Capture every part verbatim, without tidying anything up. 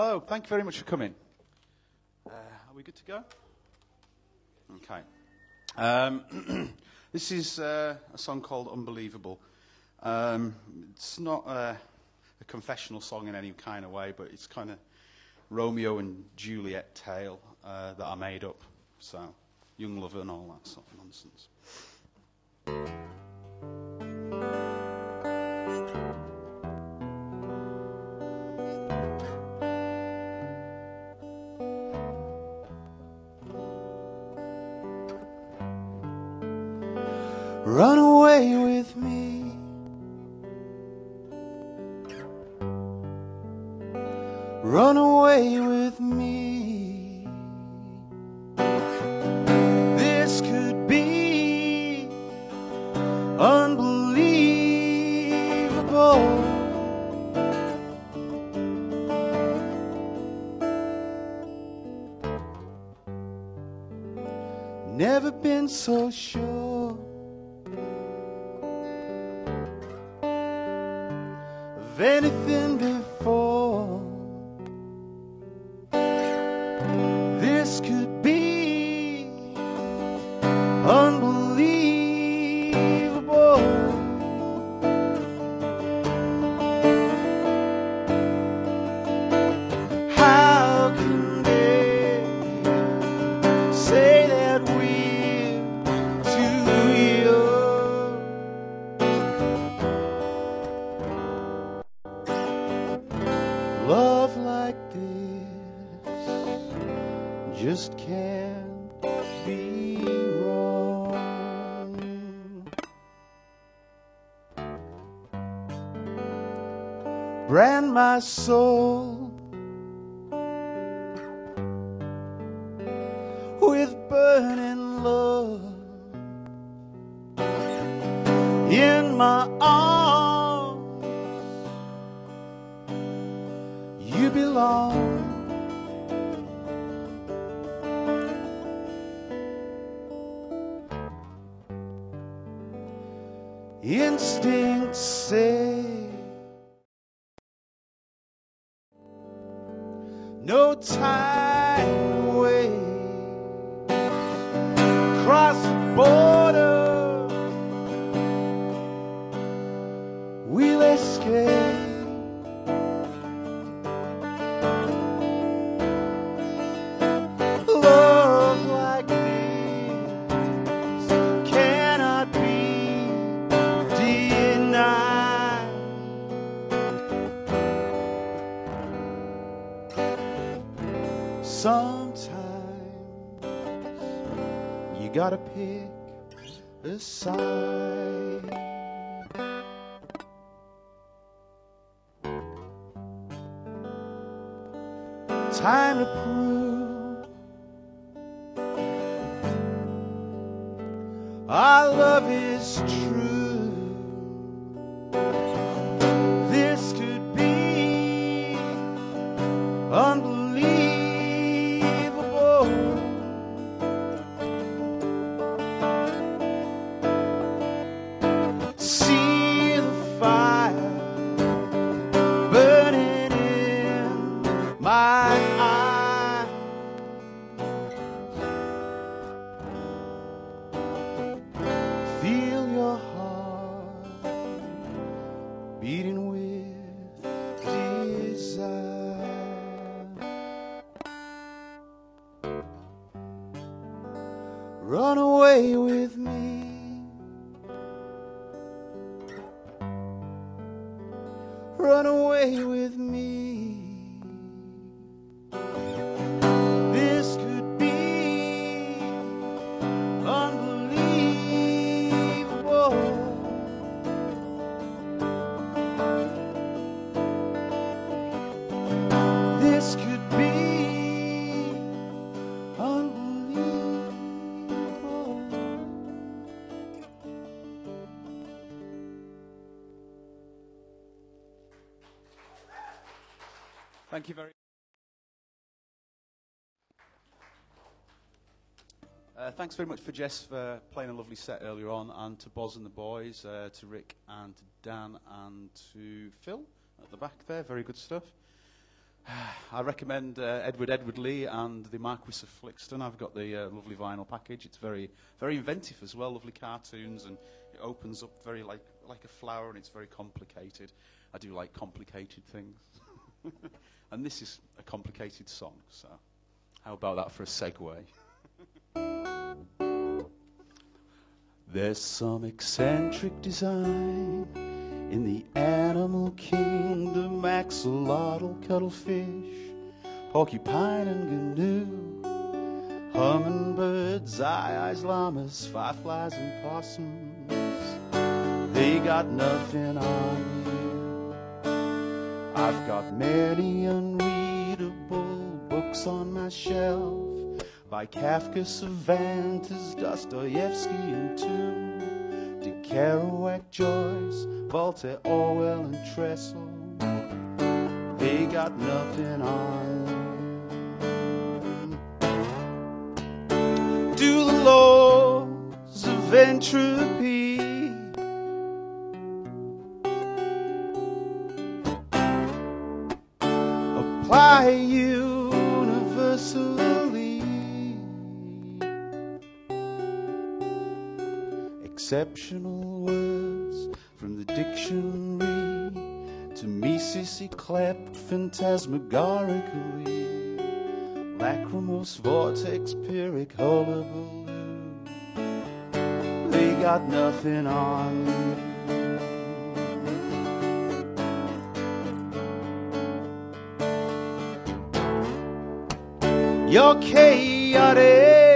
Hello, thank you very much for coming. Uh, are we good to go? Okay. Um, this is uh, a song called Unbelievable. Um, it's not uh, a confessional song in any kind of way, but it's kind of Romeo and Juliet tale uh, that I made up. So, young lover and all that sort of nonsense. Run away with me, run away with me. This could be unbelievable. Never been so sure. Anything before, this could be unbelievable. How can they say that we're too young? Love like this just can't be wrong. Brand my soul with burning love, in my arms you belong. Instinct say no time away. Cross the border, we'll escape. Sometimes you gotta pick a side. Time to prove our love is true. This could be unbelievable. Run away with me, run away with me. This could be unbelievable. This could be. Thank you very much. Uh, thanks very much for Jess for playing a lovely set earlier on, and to Boz and the boys, uh, to Rick and to Dan and to Phil at the back there. Very good stuff. I recommend uh, Edward Edward Lee and the Marquis of Flixton. I've got the uh, lovely vinyl package. It's very very inventive as well, lovely cartoons, and it opens up very like like a flower, and it's very complicated. I do like complicated things. And this is a complicated song, so how about that for a segue? There's some eccentric design in the animal kingdom, axolotl, cuttlefish, porcupine and gnu, hummingbirds, eye-eyes, llamas, fireflies and possums. They got nothing on you. I've got many unreadable books on my shelf by Kafka, Cervantes, Dostoevsky and two to Kerouac, Joyce, Voltaire, Orwell and Trestle. They got nothing on them. Do the laws of entropy apply universally? Exceptional words from the dictionary, mimesis, yclept, phantasmagorically, lachrymose, vortex, pyrrhic, hullabaloo. They got nothing on you. Your chaotic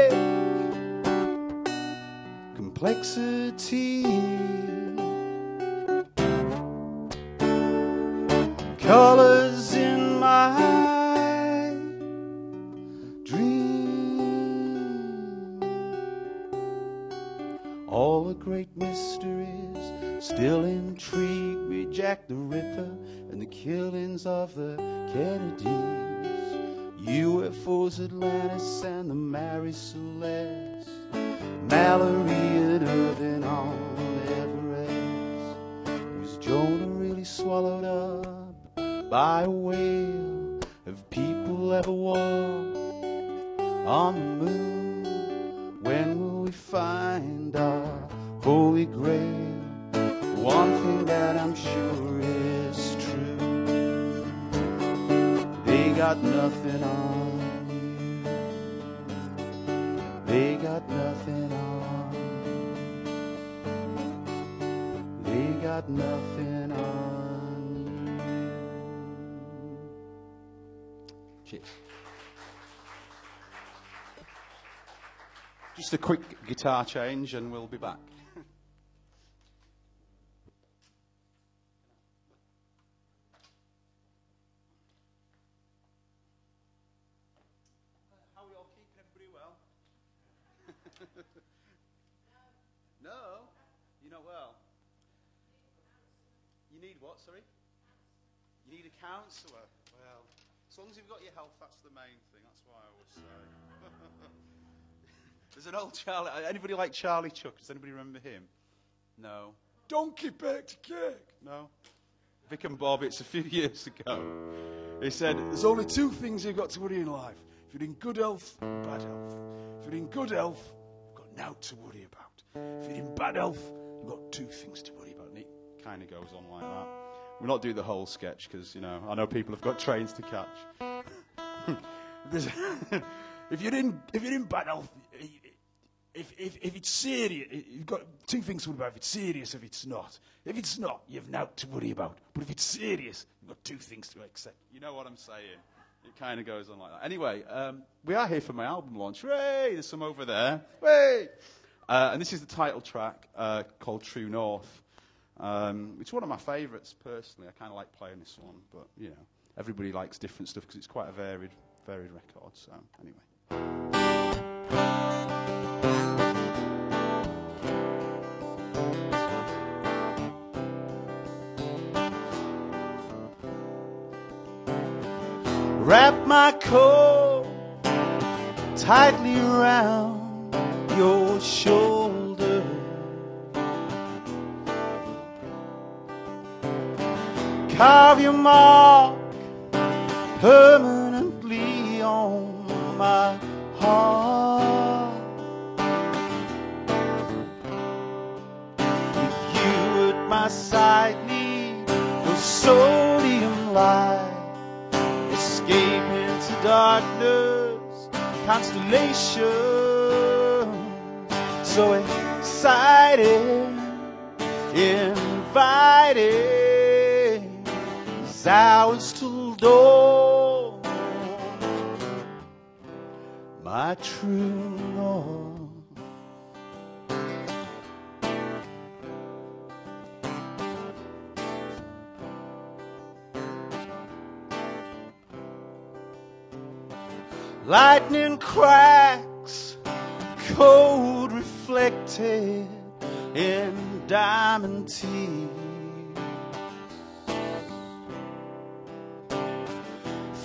complexity, colors in my dream, all the great mysteries still intrigue me. Jack the Ripper and the killings of the Kennedys, U F Os, Atlantis and the Mary Celeste, Mallory and Irving on Everest. Was Jonah really swallowed up by a whale? Have people ever walked on the moon? When will we find our holy grail? One thing that I'm sure is true, they got nothing on you. They got nothing on you. They got nothing on you. Just a quick guitar change and we'll be back. How are we all keeping? Everybody well? No. No? You're not well? You need what, sorry? You need a counsellor. Well, as long as you've got your health, that's the main thing. That's why I always say. There's an old Charlie. Anybody like Charlie Chuck? Does anybody remember him? No. Donkey baked cake. No. Vic and Bob. It's a few years ago. He said, "There's only two things you've got to worry in life: if you're in good health, bad health. If you're in good health, you've got naught to worry about. If you're in bad health, you've got two things to worry about." And it kind of goes on like that. We'll not do the whole sketch because, you know, I know people have got trains to catch. if you're in, if you're in bad health, if, if, if it's serious, you've got two things to worry about. If it's serious, if it's not. If it's not, you've naught to worry about. But if it's serious, you've got two things to accept. You know what I'm saying? It kind of goes on like that. Anyway, um, we are here for my album launch. Hooray! There's some over there. Hooray! Uh, and this is the title track uh, called True North. Um, it's one of my favourites, personally. I kind of like playing this one, but, you know, everybody likes different stuff because it's quite a varied, varied record, so, anyway. Wrap my coat tightly around your shoulder, carve your mark permanently on my heart. If you at my side need no sodium light, escape into darkness, constellations, so excited, invited, it's hours till dawn. My true north. Lightning cracks, cold reflected in diamond teeth,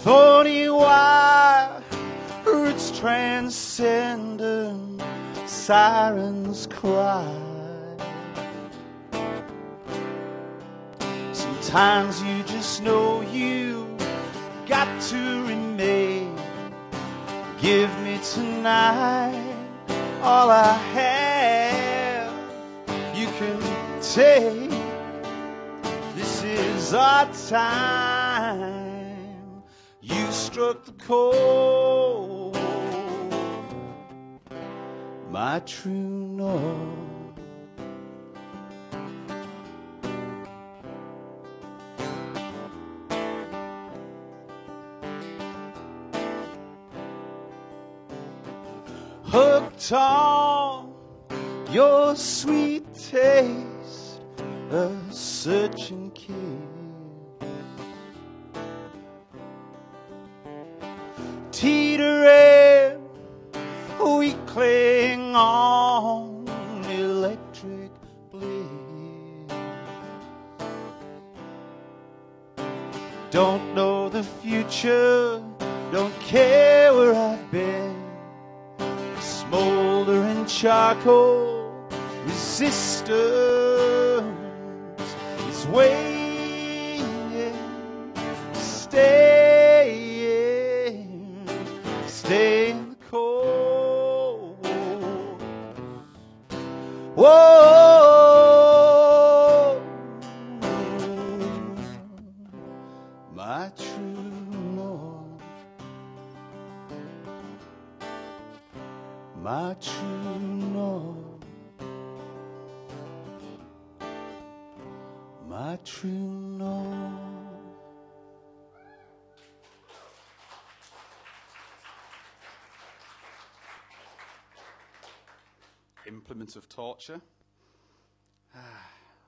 thorny wire, roots transcendent, sirens cry. Sometimes you just know you got to remain. Give me tonight all I have. Can take, this is our time. You struck the chord, my true north. Hooked on your sweet taste, a searching kiss, teetering, we cling on electric bliss. Don't know the future, don't care where I've been, smoldering charcoal. Resistance is waiting, staying, staying the cold. Whoa, my true north, my true north. My true north. Implement of torture. um,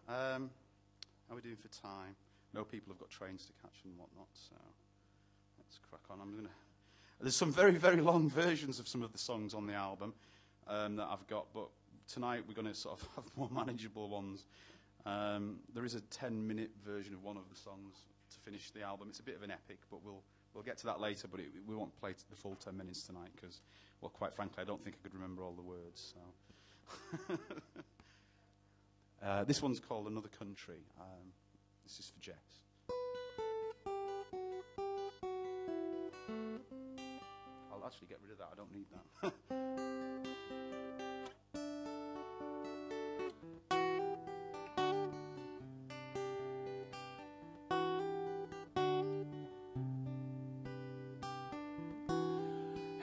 how are we doing for time? No, people have got trains to catch and whatnot, so let's crack on. I'm gonna. There's some very, very long versions of some of the songs on the album um, that I've got, but tonight we're going to sort of have more manageable ones. Um, there is a ten-minute version of one of the songs to finish the album. It's a bit of an epic, but we'll we'll get to that later. But it, we won't play the full ten minutes tonight because, well, quite frankly, I don't think I could remember all the words. So uh, this one's called Another Country. Um, this is for Jess. I'll actually get rid of that. I don't need that.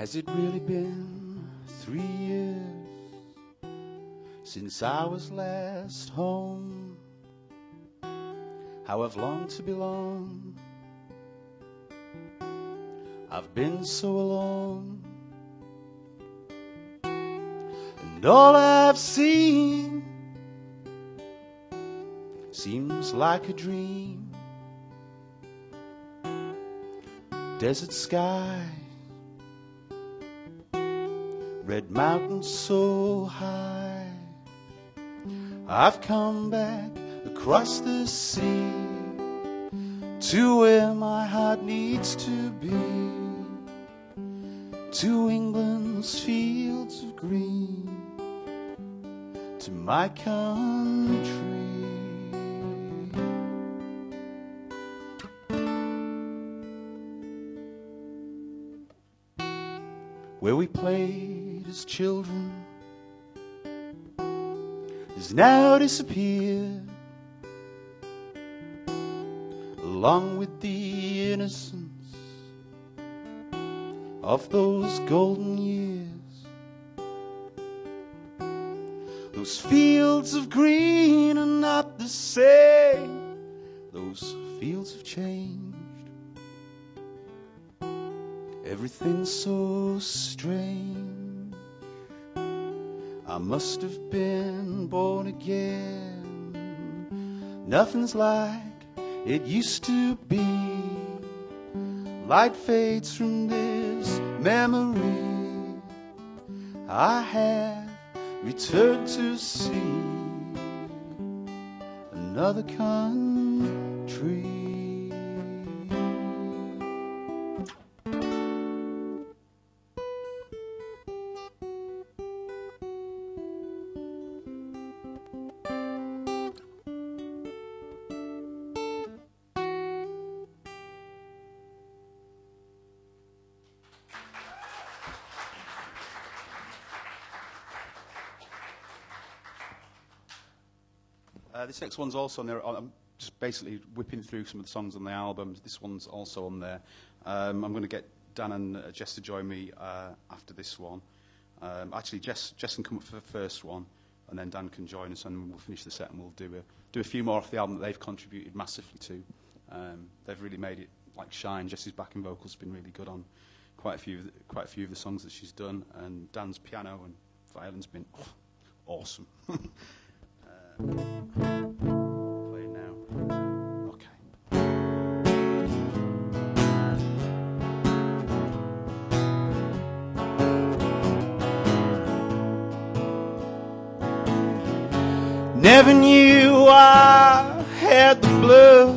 Has it really been three years since I was last home? How I've longed to belong. I've been so alone, and all I've seen seems like a dream. Desert sky, red mountains so high. I've come back across the sea to where my heart needs to be, to England's fields of green, to my country. where we played as children has now disappeared, along with the innocence of those golden years. Those fields of green are not the same, those fields have changed, everything's so strange. I must have been born again, nothing's like it used to be. Light fades from this memory I have returned to see another country. This next one's also on there. I'm just basically whipping through some of the songs on the album. This one's also on there. Um, I'm going to get Dan and uh, Jess to join me uh, after this one. Um, actually, Jess, Jess can come up for the first one, and then Dan can join us, and we'll finish the set, and we'll do a, do a few more off the album that they've contributed massively to. Um, they've really made it like shine. Jess's backing vocals been really good on quite a few, of the, quite a few of the songs that she's done, and Dan's piano and violin's been oh, awesome. Play now. Okay. Never knew I had the blues,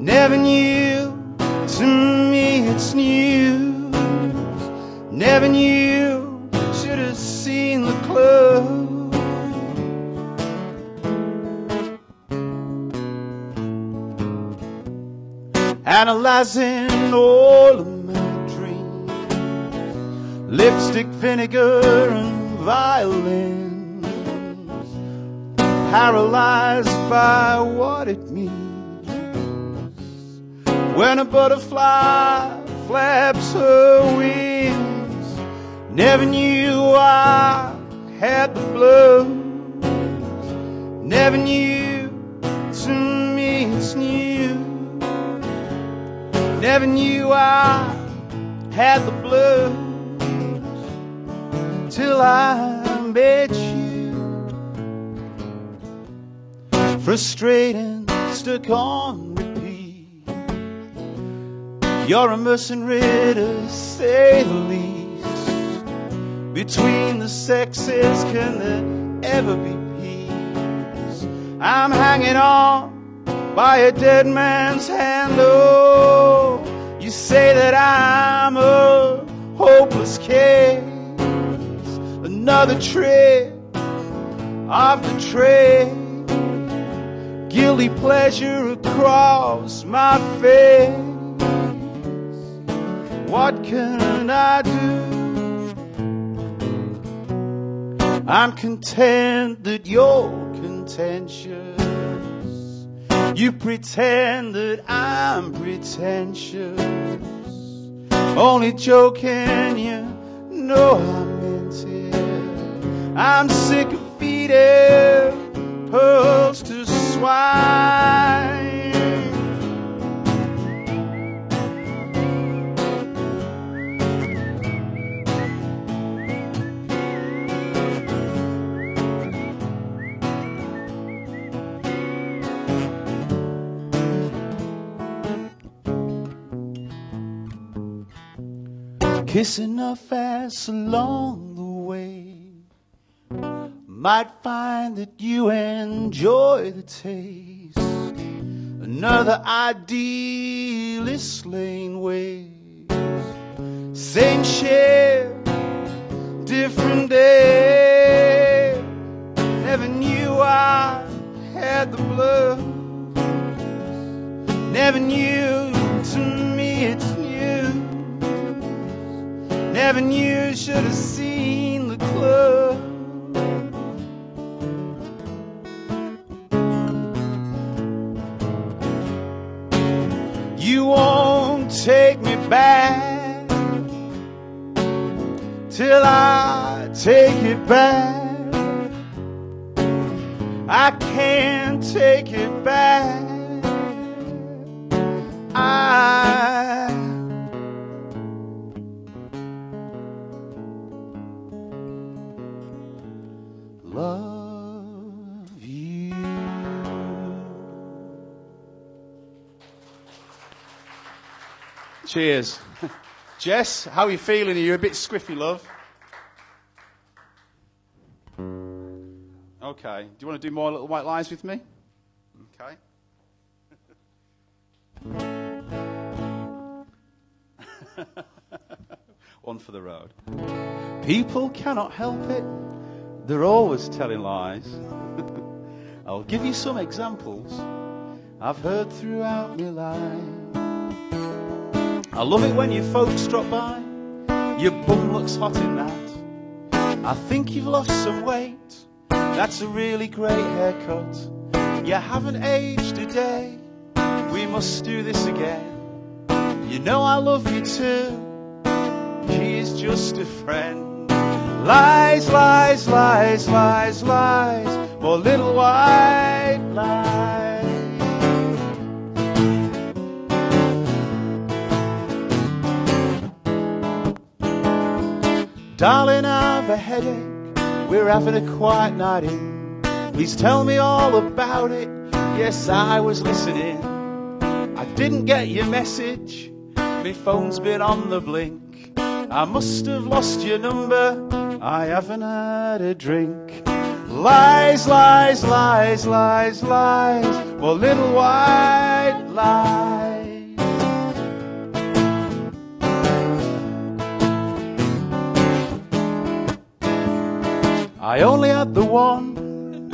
never knew, to me it's news, never knew, should have seen the club. Analyzing all of my dreams, lipstick, vinegar, and violins, paralyzed by what it means when a butterfly flaps her wings. Never knew I had the blues, never knew, to me it's new. Never knew I had the blues till I met you. Frustrating, stuck on repeat. You're a mercenary to say the least. Between the sexes, can there ever be peace? I'm hanging on by a dead man's handle. You say that I'm a hopeless case, another trick of the trade, guilty pleasure across my face. What can I do? I'm content that you're contentious. You pretend that I'm pretentious, only joking, you know I meant it. I'm sick of feeding pearls to swine. Kissing her fast along the way, might find that you enjoy the taste. Another idealist lane ways, same share, different day. Never knew I had the blues, never knew, to me it's eleven years, should have seen the club. You won't take me back till I take it back. I can't take it back. I love you. Cheers. Jess, how are you feeling? Are you a bit squiffy, love? Okay. Do you want to do more Little White Lies with me? Okay. One for the road. People cannot help it. They're always telling lies. I'll give you some examples I've heard throughout my life. I love it when you folks drop by. Your bum looks hot in that. I think you've lost some weight. That's a really great haircut. You haven't aged a day. We must do this again. You know I love you too. She is just a friend. Lies, lies, lies, lies, lies. More little white lies. Darling, I've a headache. We're having a quiet night in. Please tell me all about it. Yes, I was listening. I didn't get your message. My phone's been on the blink. I must have lost your number. I haven't had a drink. Lies, lies, lies, lies, lies. More little white lies. I only had the one,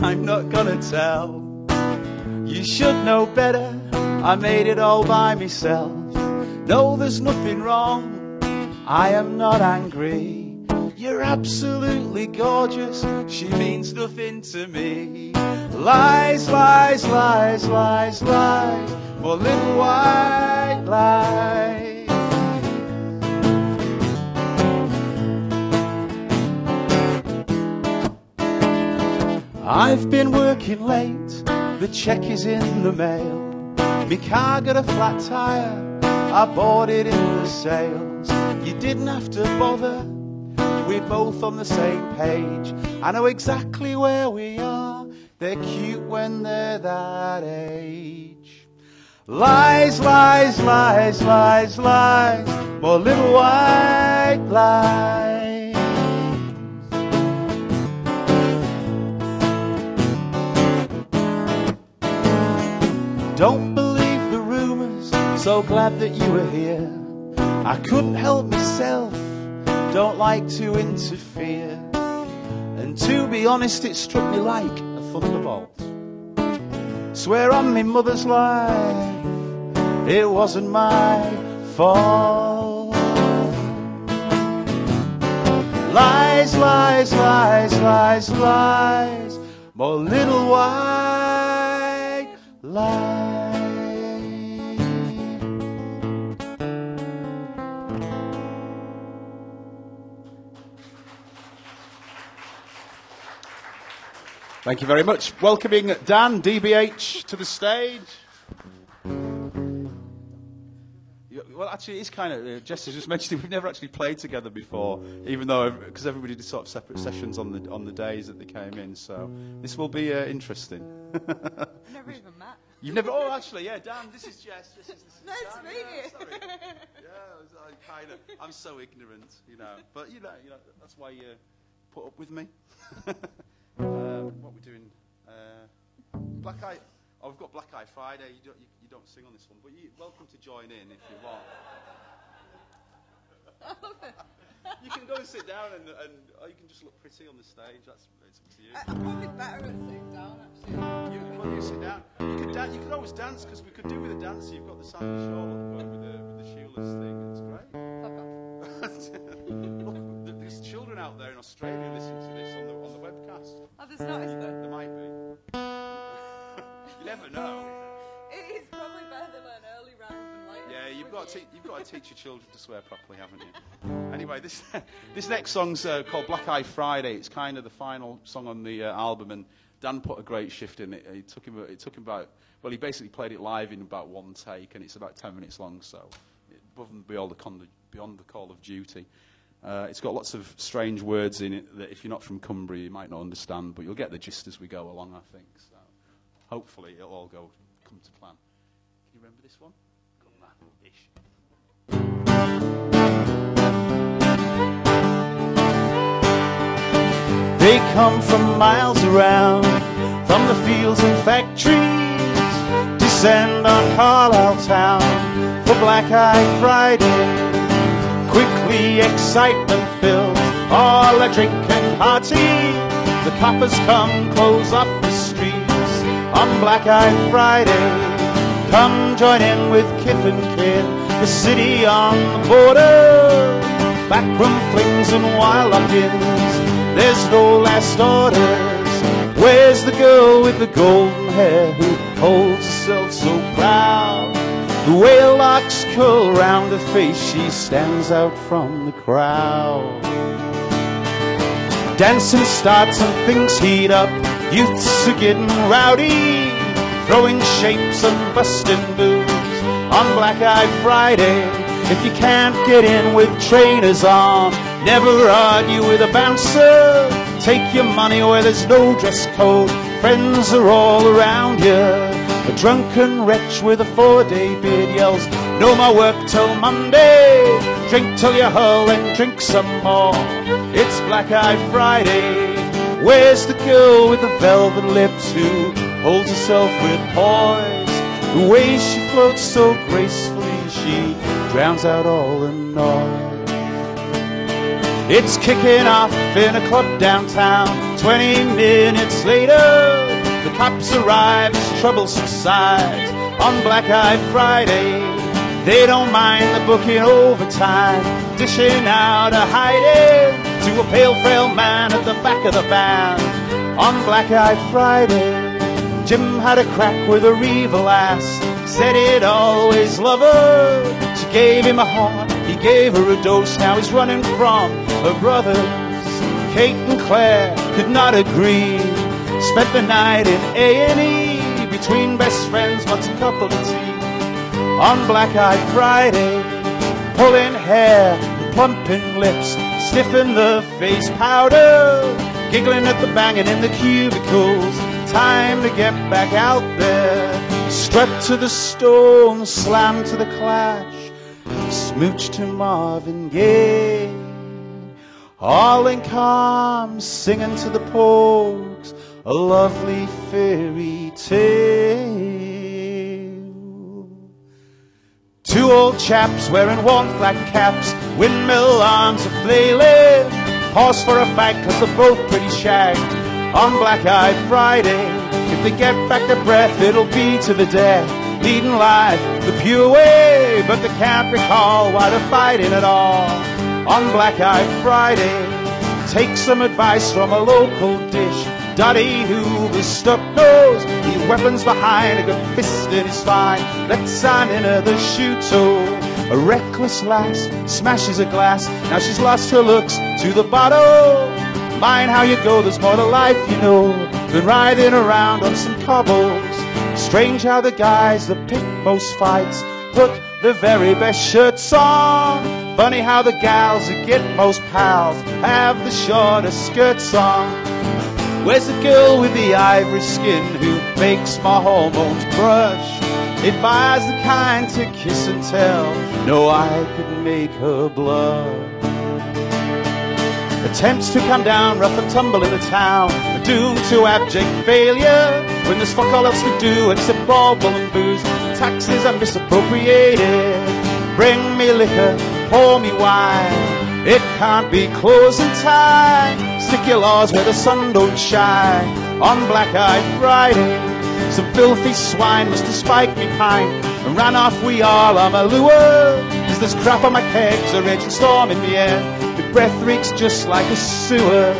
I'm not gonna tell. You should know better, I made it all by myself. No, there's nothing wrong, I am not angry. You're absolutely gorgeous, she means nothing to me. Lies, lies, lies, lies, lies, more little white lies. I've been working late, the cheque is in the mail. Me car got a flat tire, I bought it in the sales. You didn't have to bother, we're both on the same page. I know exactly where we are, they're cute when they're that age. Lies, lies, lies, lies, lies, more little white lies. Don't believe the rumours, so glad that you were here. I couldn't help myself, don't like to interfere. And to be honest, it struck me like a thunderbolt. Swear on me mother's life, it wasn't my fault. Lies, lies, lies, lies, lies, more little white lies. Thank you very much. Welcoming Dan, D B H, to the stage. Well, actually, it's kind of, uh, Jess has just mentioned it, we've never actually played together before, even though, because everybody did sort of separate sessions on the on the days that they came in, so this will be uh, interesting. I've never even met. You've never, oh, actually, yeah, Dan, this is Jess. This is, this is nice Dan, to meet yeah, you. Sorry. Yeah, I'm kind of, I'm so ignorant, you know, but, you know, you know that's why you put up with me. Um, what we're doing, uh, Black Eye. Oh, we've got Black Eyed Friday. You don't, you, you don't sing on this one, but you're welcome to join in if you want. I love it. You can go and sit down, and, and or you can just look pretty on the stage. That's it's up to you. I'm probably better at sitting down, actually. You, well, you sit down. You could dan you could always dance because we could do with a dancer. You've got the Sandy shawl going with the with the shoeless thing. That's great. I've got. in Australia listening to this on the, on the webcast. Oh, there's not, is there? There might be. You never know. It is probably better than an early round than later. Yeah, you've got, to te you've got to teach your children to swear properly, haven't you? Anyway, this, this next song's uh, called Black Eyed Friday. It's kind of the final song on the uh, album, and Dan put a great shift in it. It took him, it took him about, well, he basically played it live in about one take, and it's about ten minutes long, so above and beyond the, con beyond the call of duty. Uh, it's got lots of strange words in it that if you're not from Cumbria, you might not understand, but you'll get the gist as we go along, I think. So hopefully it'll all go come to plan. Can you remember this one? Come on, ish. They come from miles around, from the fields and factories, descend on Carlisle town for Black Eyed Friday. Quickly excitement filled, all a drink and party. The coppers come, close up the streets on Black Eyed Friday. Come join in with Kip and Kid, the city on the border. Backroom flings and wild lock-ins, there's no last orders. Where's the girl with the golden hair who holds herself so proud? The whale locks curl round her face, she stands out from the crowd. Dancing starts and things heat up, youths are getting rowdy, throwing shapes and busting moves on Black Eyed Friday. If you can't get in with trainers on, never argue with a bouncer. Take your money where there's no dress code, friends are all around you. A drunken wretch with a four-day beard yells, no more work till Monday. Drink till you hurl and drink some more, it's Black Eyed Friday. Where's the girl with the velvet lips who holds herself with poise? The way she floats so gracefully, she drowns out all the noise. It's kicking off in a club downtown, twenty minutes later. The cops arrive as trouble subsides on Black Eyed Friday. They don't mind the booking overtime, dishing out a hiding to a pale, frail man at the back of the van on Black Eyed Friday. Jim had a crack with a evil ass, said he'd always love her. She gave him a heart, he gave her a dose, now he's running from her brothers. Kate and Claire could not agree, spent the night in A and E between best friends, wants a couple of tea on Black Eyed Friday. Pulling hair and plumping lips, sniffing the face powder, giggling at the banging in the cubicles, time to get back out there. Strapped to the storm, slammed to the clash, smooch to Marvin Gaye. All in calm, singing to the Pogues, a lovely fairy tale. Two old chaps wearing worn flat caps, windmill arms a flailing, pause for a fight cause they're both pretty shagged on Black Eyed Friday. If they get back their breath, it'll be to the death, leading life the pure way, but they can't recall why they're fighting at all on Black Eyed Friday. Take some advice from a local dish, Dottie, who was stuck nose, he weapons behind, a good fist in his spine. Let's on in her the shooto. A reckless lass smashes a glass, now she's lost her looks to the bottle. Mind how you go, there's more to life, you know, than riding around on some cobbles. Strange how the guys that pick most fights put the very best shirts on. Funny how the gals that get most pals have the shortest skirts on. Where's the girl with the ivory skin who makes my hormones brush? Advise the kind to kiss and tell, no, I could make her blush. Attempts to come down, rough and tumble in the town, are doomed to abject failure. When there's fuck all else we do except bauble and booze, taxes are misappropriated. Bring me liquor, pour me wine, it can't be closing time. Stick your laws where the sun don't shine on Black Eyed Friday. Some filthy swine must have spiked me pine, and ran off we all on a lure, as there's crap on my kegs, a raging storm in the air, my breath reeks just like a sewer.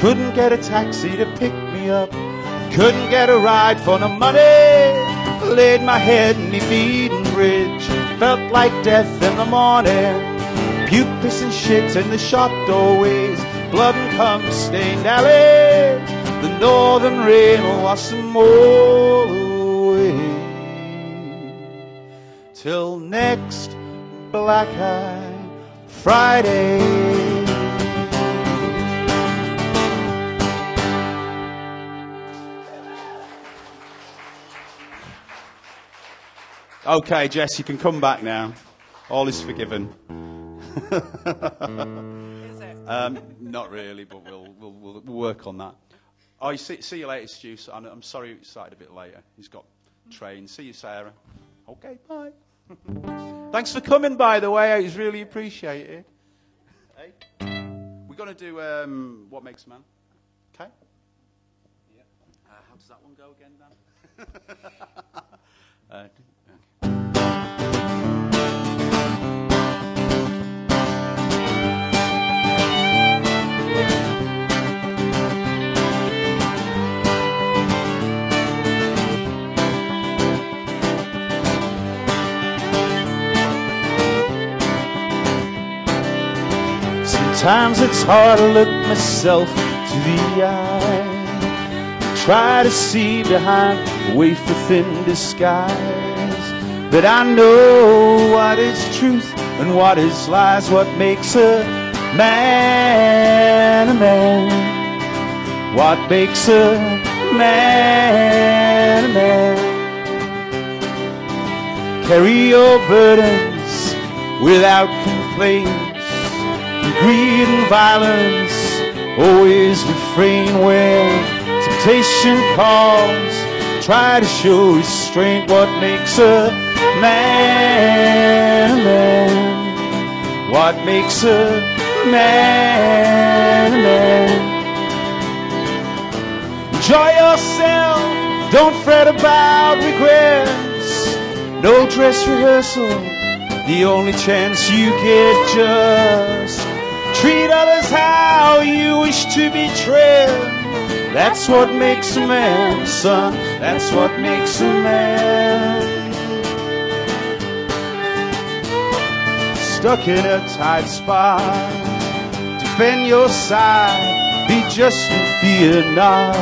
Couldn't get a taxi to pick me up, couldn't get a ride for no money, I laid my head in the Eden Bridge, felt like death in the morning. Puke, piss and shit in the shop doorways, blood and cum stained alley, the northern rain was some more away. Till next Black Eyed Friday. Okay, Jess, you can come back now. All is forgiven. um, not really, but we'll, we'll, we'll work on that. Oh, you see, see you later, Stu. I'm, I'm sorry we started a bit later. He's got trains. See you, Sarah. Okay, bye. Thanks for coming, by the way. It was really appreciated. Hey. We're going to do um, What Makes a Man. Okay? Yeah. Uh, how does that one go again, Dan? uh, Sometimes it's hard to look myself to the eye, try to see behind a wafer-thin disguise. But I know what is truth and what is lies, what makes a man a man, what makes a man a man. Carry your burdens without complaint, greed and violence, always refrain when temptation calls, try to show restraint, what makes a man a man, what makes a man a man. Enjoy yourself, don't fret about regrets, no dress rehearsal, the only chance you get, just treat others how you wish to be treated. That's what makes a man, son. That's what makes a man. Stuck in a tight spot, defend your side, be just and fear not.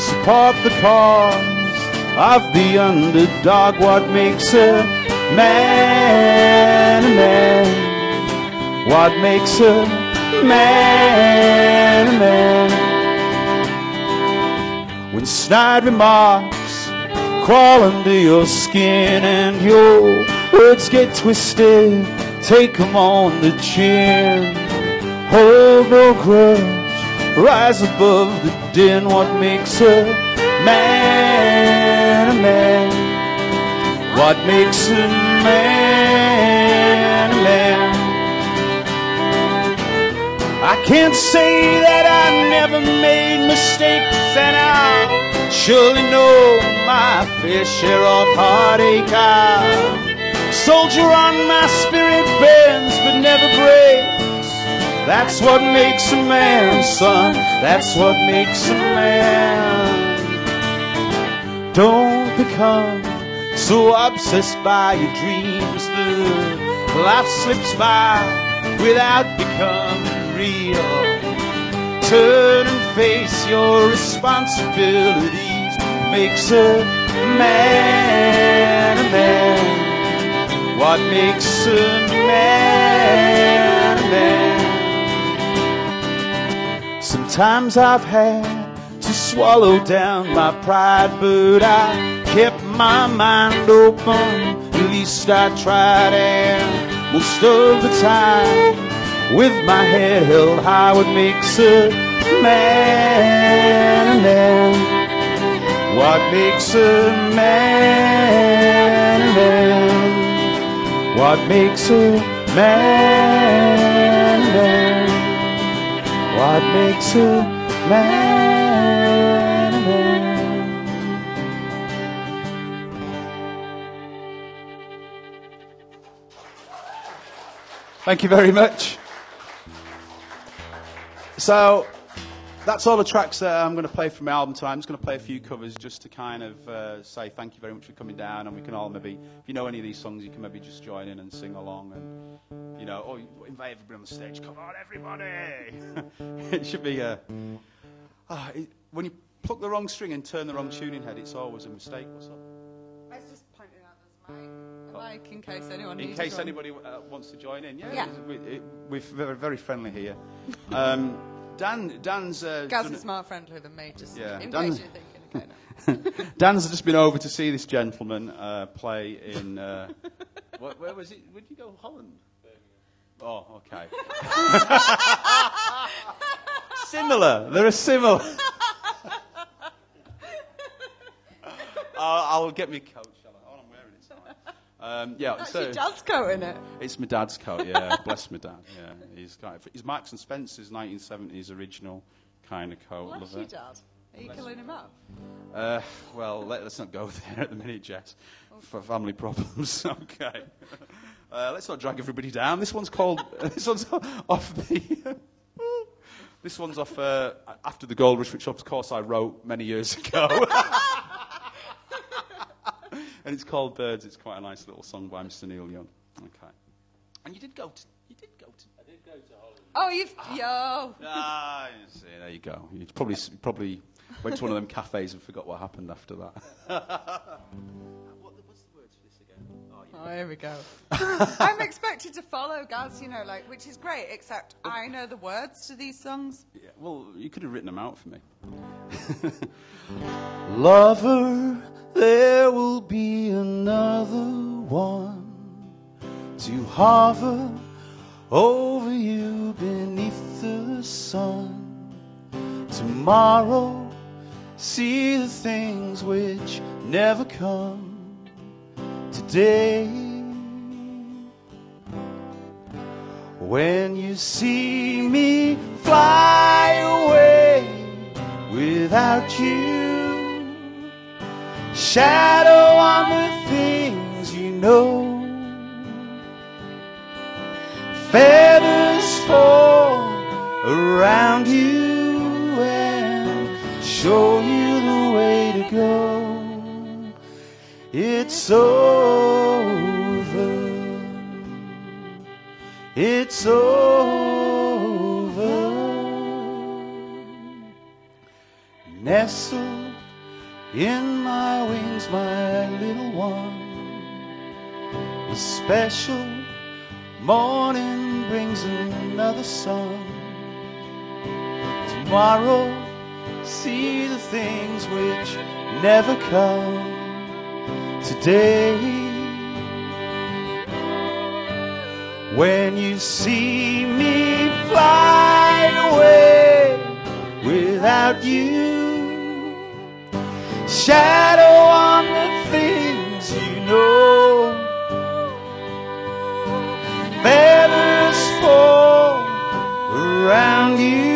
Support the cause of the underdog. What makes a man a man? What makes a man a man? When snide remarks crawl under your skin and your words get twisted, take them on the chin. Hold no grudge, rise above the din. What makes a man a man? What makes a man a man? I can't say that I never made mistakes, and I surely know my fair share of heartache. I soldier on, my spirit bends but never breaks. That's what makes a man, son. That's what makes a man. Don't become so obsessed by your dreams, the life slips by without becoming real. Turn and face your responsibilities. Makes a man a man. What makes a man a man? Sometimes I've had to swallow down my pride, but I kept my mind open. At least I tried, and most of the time, with my head held high, what makes a man a man? What makes a man a man? What makes a man a man? What makes a man a man? Thank you very much. So that's all the tracks that I'm going to play from my album tonight. I'm just going to play a few covers just to kind of uh, say thank you very much for coming down, and we can all maybe, if you know any of these songs, you can maybe just join in and sing along, and, you know, or invite everybody on the stage. Come on, everybody! It should be a... Uh, it, when you pluck the wrong string and turn the wrong tuning head, it's always a mistake. What's up? I was just pointing out there's a mic. A mic in case anyone In case anybody uh, wants to join in. Yeah, yeah. It, it, it, we're very, very friendly here. Um... Dan, Dan's... Uh, Gaz is more friendlier than me, just yeah. in Dan, case you're thinking again. Dan's just been over to see this gentleman uh, play in... Uh, where, where was it? Where did you go? Holland? Oh, OK. Similar. They're a similar. I'll, I'll get me coat, shall I? Oh, I'm wearing it tonight. Um, yeah, That's so, your dad's coat, isn't it? It's my dad's coat, yeah. Bless my dad, yeah. He's got his Marks and Spencer's nineteen seventies original kind of coat. Bless your dad. Are you Bless killing him up? Uh, well, let, let's not go there at the minute, Jess, okay. for family problems. Okay. Uh, let's not drag everybody down. This one's called... this one's off the... this one's off uh, After the Gold Rush, which, of course, I wrote many years ago. And it's called Birds. It's quite a nice little song by Mister Neil Young. Okay. And you did go to... You did go to... I did go to Holland. Oh, you've... Ah. Yo. Ah, you see, there you go. You probably, probably went to one of them cafes and forgot what happened after that. what, what's the words for this again? Oh, yeah. Oh, here we go. I'm expected to follow, guys, you know, like, which is great, except well, I know the words to these songs. Yeah, well, you could have written them out for me. Lover... There will be another one to hover over you beneath the sun. Tomorrow, see the things which never come today. When you see me fly away without you, shadow on the things you know, feathers fall around you and show you the way to go. It's over, it's over. Nestle in my wings, my little one, a special morning brings another sun. Tomorrow, see the things which never come today. When you see me fly away without you, shadow on the things you know, feathers fall around you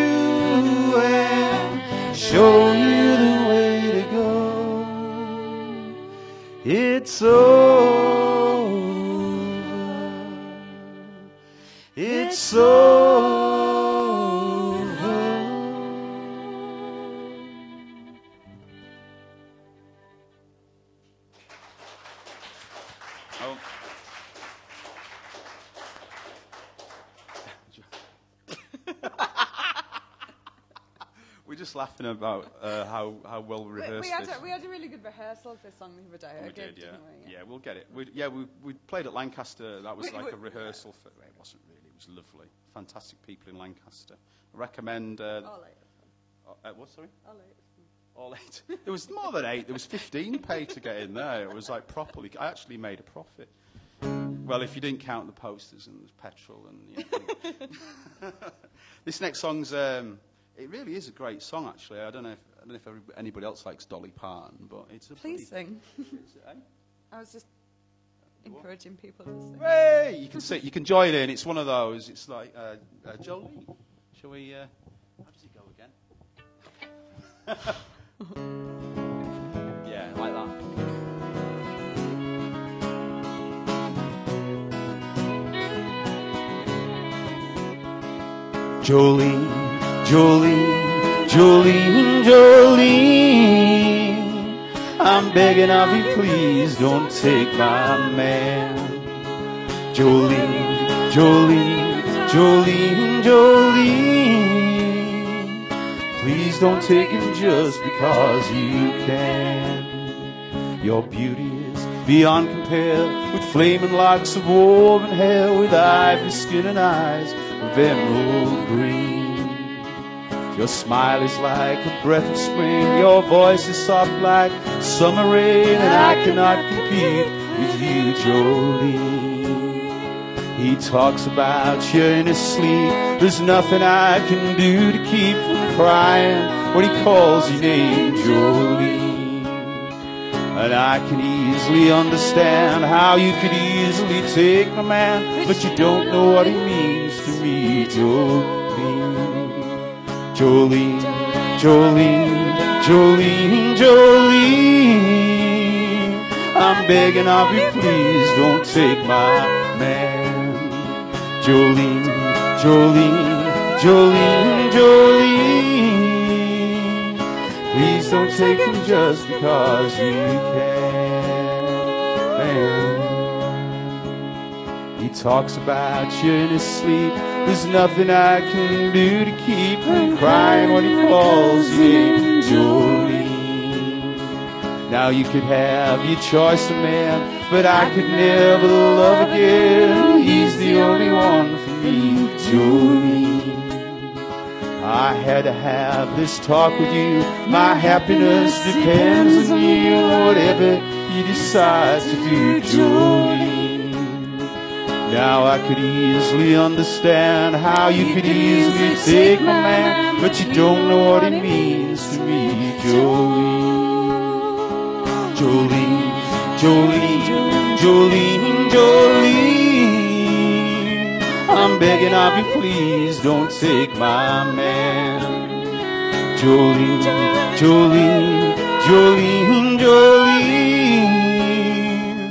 and show you the way to go. It's over, it's over. Laughing about uh, how how well we rehearsed. We, we, had this. A, we had a really good rehearsal of this song the other day. We I did, gave, yeah. We? yeah. Yeah, we'll get it. We'd, yeah, we we played at Lancaster. That was we, like we, a rehearsal. For, it wasn't really. It was lovely. Fantastic people in Lancaster. I recommend. Uh, all eight of them. Uh, what? Sorry. All eight. All eight. There was more than eight. There was fifteen paid to get in there. It was like properly. I actually made a profit. Well, if you didn't count the posters and the petrol and. You know, this next song's. Um, It really is a great song, actually. I don't know if, I don't know if anybody else likes Dolly Parton, but it's a Please sing. It's, eh? I was just what? encouraging people to sing. Hey, you can sit, you can join in. It's one of those. It's like uh, uh, Jolene. Shall we? Uh, how does it go again? Yeah, like that. Jolene, Jolene, Jolene, Jolene, I'm begging of you, please don't take my man. Jolene, Jolene, Jolene, Jolene, please don't take him just because you can. Your beauty is beyond compare, with flaming locks of woven hair, with ivory skin and eyes of emerald green. Your smile is like a breath of spring, your voice is soft like summer rain, and I cannot compete with you, Jolene. He talks about you in his sleep, there's nothing I can do to keep from crying when he calls your name, Jolene. And I can easily understand how you could easily take my man, but you don't know what he means to me, Jolene. Jolene, Jolene, Jolene, Jolene, I'm begging of you, please don't take my man. Jolene, Jolene, Jolene, Jolene, please don't take him just because you can. He talks about you in his sleep, there's nothing I can do to keep from crying when he calls you Jolene. Now you could have your choice of man, but I could never love again. He's the only one for me, Jolene. I had to have this talk with you. My happiness depends on you. Whatever you decide to do, Jolene. Now I could easily understand how you could easily take my man, but you don't know what it means to me, Jolene. Jolene, Jolene, Jolene, Jolene, I'm begging of you, please don't take my man. Jolene, Jolene, Jolene, Jolene,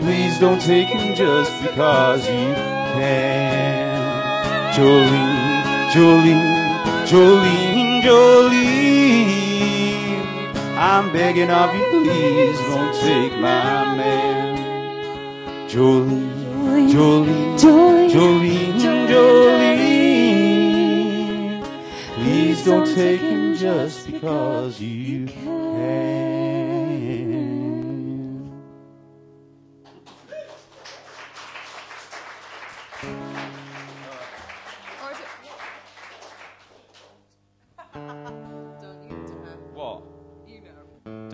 please don't take him just because you can. Jolene, Jolene, Jolene, Jolene, I'm begging of you, please don't take my man. Jolene, Jolene, Jolene, Jolene, please don't take him just because you can.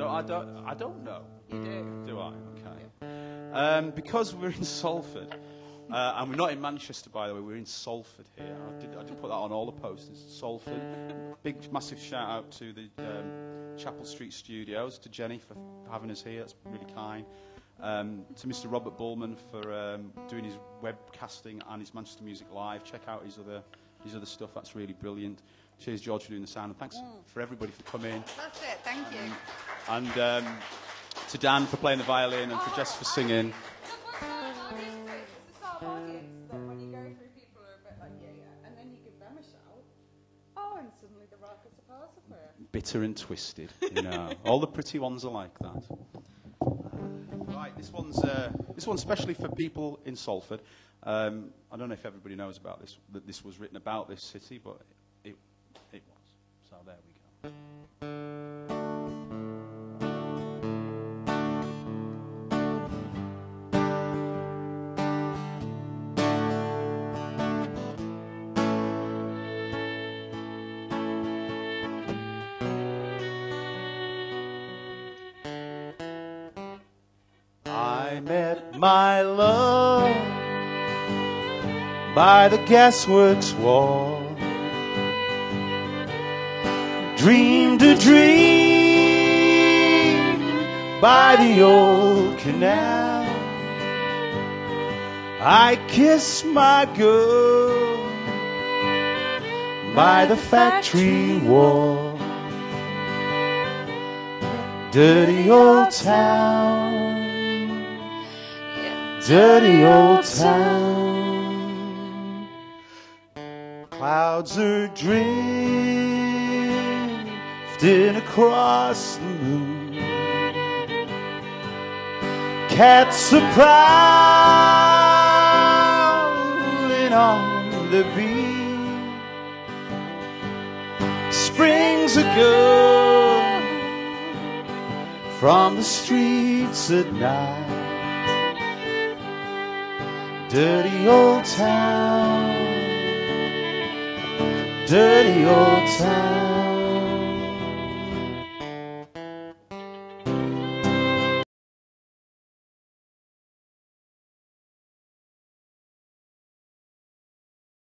I don't, I don't know. You do. Do I? Okay. Yeah. Um, because we're in Salford, uh, and we're not in Manchester, by the way, we're in Salford here. I did, I did put that on all the posters. Salford. Big, massive shout out to the um, Chapel Street Studios, to Jenny for having us here. That's really kind. Um, to Mister Robert Bullman for um, doing his webcasting and his Manchester Music Live. Check out his other, his other stuff. That's really brilliant. Cheers, George, for doing the sound, and thanks mm. for everybody for coming. That's it, thank you. Um, and um, to Dan for playing the violin, and for Jess for singing. It's the sort of audience that when you go through, people are a bit like, yeah, yeah, and then you give them a shout. Oh, and suddenly the rockers are part of it. Bitter and twisted, you know. All the pretty ones are like that. Right, this one's uh, this one's specially for people in Salford. Um, I don't know if everybody knows about this, that this was written about this city, but it was. So there we go. I met my love by the gasworks wall. Dreamed a dream by the old canal. I kissed my girl by the factory wall. Dirty old town, dirty old town. Clouds are drifting across the moon. Cats are prowling on the beat. Springs are gone from the streets at night. Dirty old town, dirty old town.